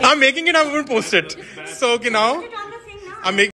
I'm making it up and post it. So, okay, now I'm making